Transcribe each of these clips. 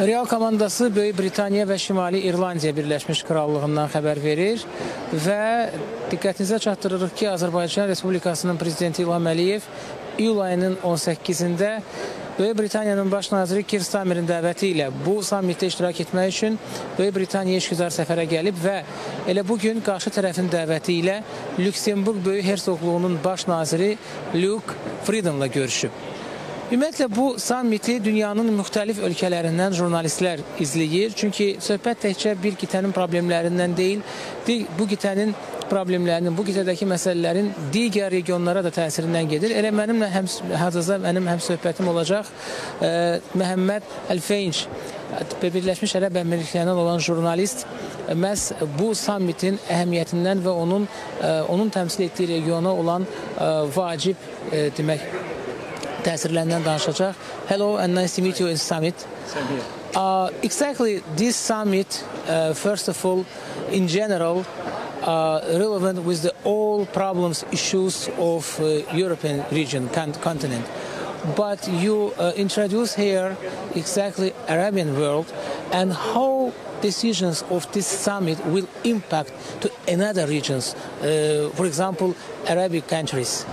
Real komandası Böyük Britaniya və Şimali İrlandiya Birləşmiş Krallığından xəbər verir və diqqətinizə çatdırırıq ki, Azərbaycan Respublikasının prezidenti İlham Əliyev iyul ayının 18-də Böyük Britaniyanın baş naziri Kir Starmerin dəvəti ilə bu sammitdə iştirak etmək üçün Böyük Britaniya işgüzar səfərə gəlib və elə bugün qarşı tərəfin dəvəti ilə Lüksemburq Böyük Hersoqluğunun baş naziri Luc Friedenla görüşüb. Ümumiyyətlə, bu sammiti dünyanın müxtəlif ölkələrindən jurnalistlər izləyir. Çünki söhbət təkcə bir qitənin problemlərindən deyil, bu qitənin problemlərinin, bu qitədəki məsələlərin digər regionlara da təsirindən gedir. Elə mənimlə mənim həm söhbətim olacaq Məhəmməd Əlfeynç, Birləşmiş Ərəb Əmirliklərindən olan jurnalist məhz bu sammitin əhəmiyyətindən və onun təmsil etdiyi regiona olan vacib demək. Hello and nice to meet you in Summit. Exactly, this Summit, first of all, in general, relevant with the all problems, issues of European region, continent. But you introduce here exactly Arabian world and how decisions of this summit will impact to another regions, for example, Arabic countries.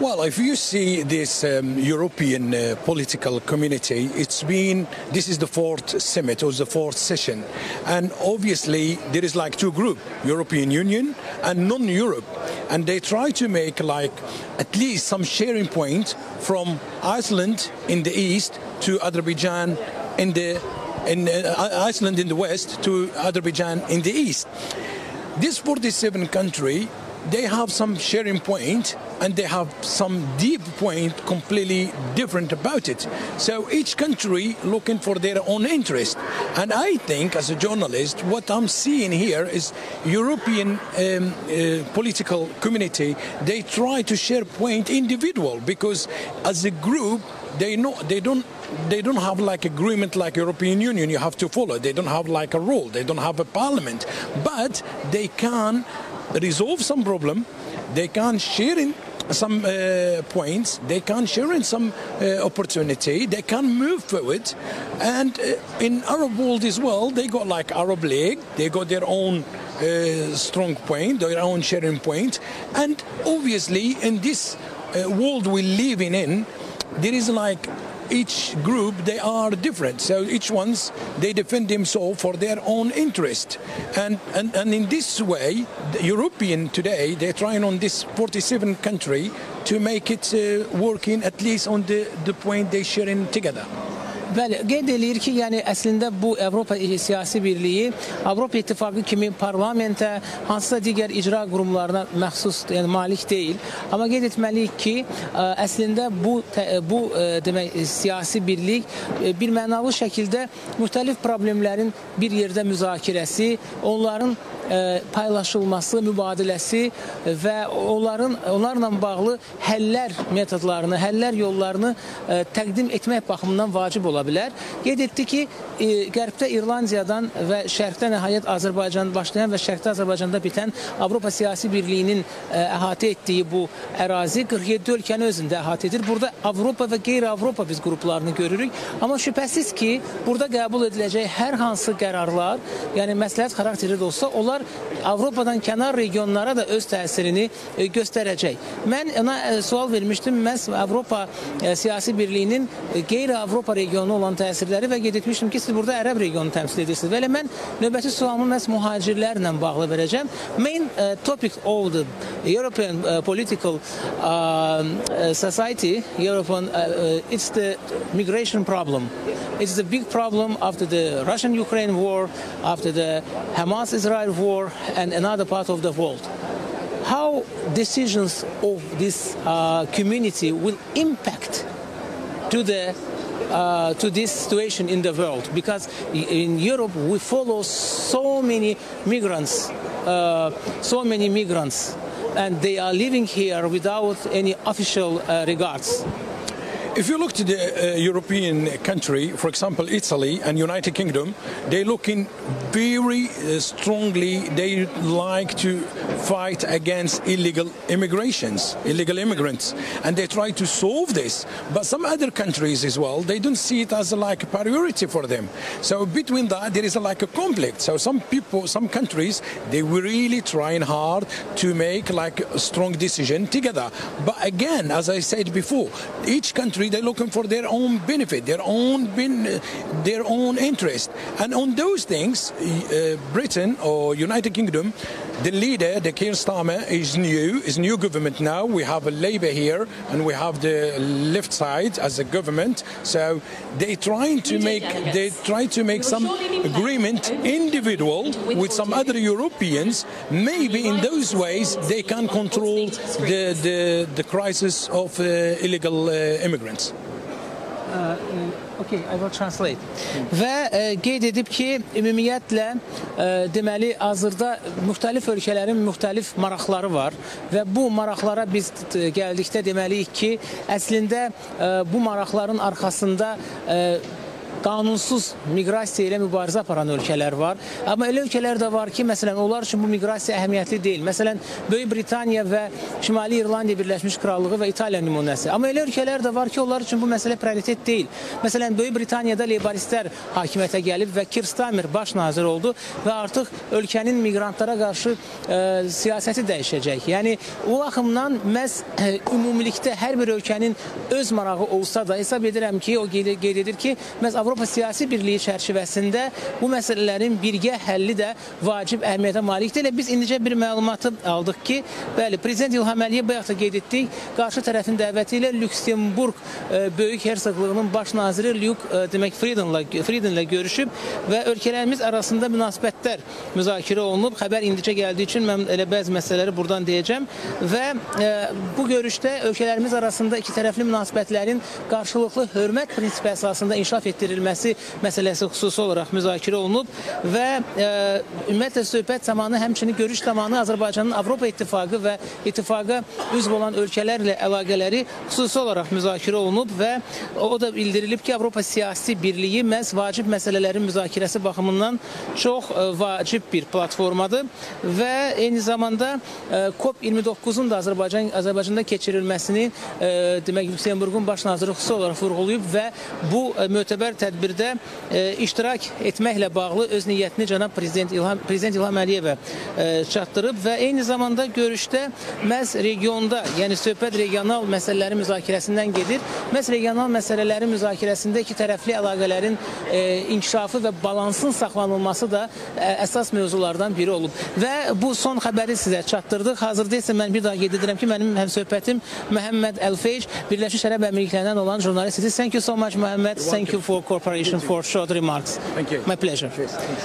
Well, if you see this European political community, this is the fourth summit or the fourth session, and obviously there is like two groups: European Union and non-Europe, and they try to make like at least some sharing point from Iceland in the east to Azerbaijan Iceland in the west to Azerbaijan in the east. This 47 country. They have some sharing point and they have some deep point completely different about it. So each country looking for their own interest. And I think as a journalist, what I'm seeing here is European political community, they try to share point individual because as a group, they don't have like agreement like European Union you have to follow. They don't have like a rule, they don't have a parliament, but they can resolve some problem, they can share in some points, they can share in some opportunity, they can move forward. And in Arab world as well, they got like Arab League, they got their own strong point, their own sharing point. And obviously in this world we're living in, there is like each group, they are different. So each one's, they defend themselves for their own interest. And in this way, the European today, they're trying on this 47 country to make it working at least on the point they're sharing together. Bəli, qeyd eləyir ki, yəni əslində bu Avropa Siyasi Birliyi, Avropa İttifaqı kimi parlamentə, hansısa digər icra qurumlarına məxsus, yəni malik deyil. Amma qeyd etməliyik ki, əslində bu demək siyasi birlik bir mənalı şəkildə müxtəlif problemlərin bir yerdə müzakirəsi, onların paylaşılması, mübadiləsi və onlarla bağlı həllər metodlarını, həllər yollarını təqdim etmək baxımından vacib ola bilər. Qeyd etdi ki, qərbdə İrlandiyadan və şərqdə nəhayət Azərbaycan başlayan və şərqdə Azərbaycanda bitən Avropa Siyasi Birliyinin əhatə etdiyi bu ərazi 47 ölkəni özündə əhatə edir. Burada Avropa və qeyri-Avropa biz qruplarını görürük. Amma şübhəsiz ki, burada qəbul ediləcək hər hansı qərarlar, yəni məsləhət xarakterli də olsa, onlar Avropadan kənar regionlara da öz təsirini göstərəcək. Mən ona sual vermişdim, məhz Avropa Siyasi Birliyinin qeyri-Avropa regionu olan təsirləri və qeyd etmişdim ki, siz burada Ərəb regionu təmsil edirsiniz. Və elə mən növbəti sualımı məhz mühacirlərlə bağlı verəcəm. Main topic of the European political society, it's the migration problem. It's the big problem after the Russian-Ukraine war, after the Hamas-Israel war and another part of the world. How decisions of this community will impact to this situation in the world? Because in Europe we follow so many migrants, and they are living here without any official regards. If you look to the European country, for example, Italy and United Kingdom, they look in very strongly, they like to fight against illegal immigrants, and they try to solve this. But some other countries as well, they don't see it as like a priority for them. So between that, there is like a conflict. So some people, some countries, they were really trying hard to make like a strong decision together. But again, as I said before, each country, they're looking for their own benefit, their own interest. And on those things, Britain or United Kingdom, the leader, the Kir Starmer, is new government now. We have a Labour here, and we have the left side as a government. So they trying to make some agreement individual with some other Europeans. Maybe in those ways they can control the crisis of illegal immigrants. Okay, I will translate. Və qeyd edib ki, ümumiyyətlə deməli hazırda müxtəlif ölkələrin müxtəlif maraqları var və bu maraqlara biz gəldikdə deməliyik ki, əslində bu maraqların arxasında qanunsuz miqrasiya ilə mübarizə aparan ölkələr var. Amma elə ölkələr də var ki, məsələn, onlar üçün bu miqrasiya əhəmiyyətli deyil. Məsələn, Böyük Britaniya və Şimali İrlandiya Birləşmiş Krallığı və İtaliya nümunəsi. Amma elə ölkələr də var ki, onlar üçün bu məsələ prioritet deyil. Məsələn, Böyük Britaniyada Leyboristlər hakimiyyətə gəlib və Kir Starmer baş nazir oldu və artıq ölkənin miqrantlara qarşı siyasəti dəyişəcək. Yəni, o baxımdan məhz ümumilikdə hər bir ölkənin öz marağı olsa da hesab edirəm ki, o qeyd edir ki, Avropa Siyasi Birliyi çərçivəsində bu məsələlərin birgə həlli də vacib əhəmiyyətə malikdir. Elə biz indicə bir məlumatı aldıq ki, bəli, Prezident İlham Əliyev bayaq da qeyd etdik, qarşı tərəfin dəvəti ilə Lüksemburq Böyük Hersoqluğunun baş naziri Luc Friedenlə görüşüb və ölkələrimiz arasında münasibətlər müzakirə olunub. Xəbər indicə gəldiyi üçün mən elə bəzi məsələləri buradan deyəcəm və bu görüşdə ölkələrimiz arasında iki tərəfli münasibətlərin qarşılıqlı hörmət prinsipi əsasında inkişaf etdirilir məsələsi xüsusi olaraq müzakirə olunub və ümumiyyətlə söhbət zamanı, həmçinin görüş zamanı Azərbaycanın Avropa İttifaqı və İttifaqa üzv olan ölkələrlə əlaqələri xüsusi olaraq müzakirə olunub və o da bildirilib ki, Avropa Siyasi Birliyi məhz vacib məsələlərin müzakirəsi baxımından çox vacib bir platformadır və eyni zamanda COP29-un da Azərbaycanda keçirilməsini demək Lüksemburqun baş naziri xüsusi olaraq vurğulayıb və bu mötəbər tədbirdə iştirak etməklə bağlı öz niyyətini cənab Prezident İlham Əliyevə çatdırıb və eyni zamanda görüşdə məhz regionda, yəni söhbət regional məsələləri müzakirəsindən gedir. Məhz regional məsələləri müzakirəsində iki tərəfli əlaqələrin inkişafı və balansın saxlanılması da əsas mövzulardan biri olub. Və bu son xəbəri sizə çatdırdıq. Hazırda isə mən bir daha qeyd edirəm ki, mənim həmsöhbətim Məhəmməd Əlfeynç, Birləşmiş Ərəb Əmirliklərindən olan jurnalistidir. Thank you so much, Məhəmməd. Thank you for Corporation for short remarks. Thank you. My pleasure.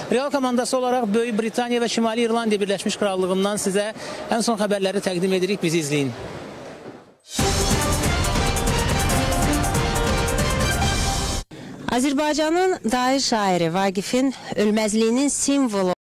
Real komandası olaraq Böyük Britaniya və Şimali İrlandiya Birləşmiş Krallığından sizə ən son xəbərləri təqdim edirik. Bizi izləyin. Azərbaycanın dair şairi Vaqifin ölməzliyinin simvolu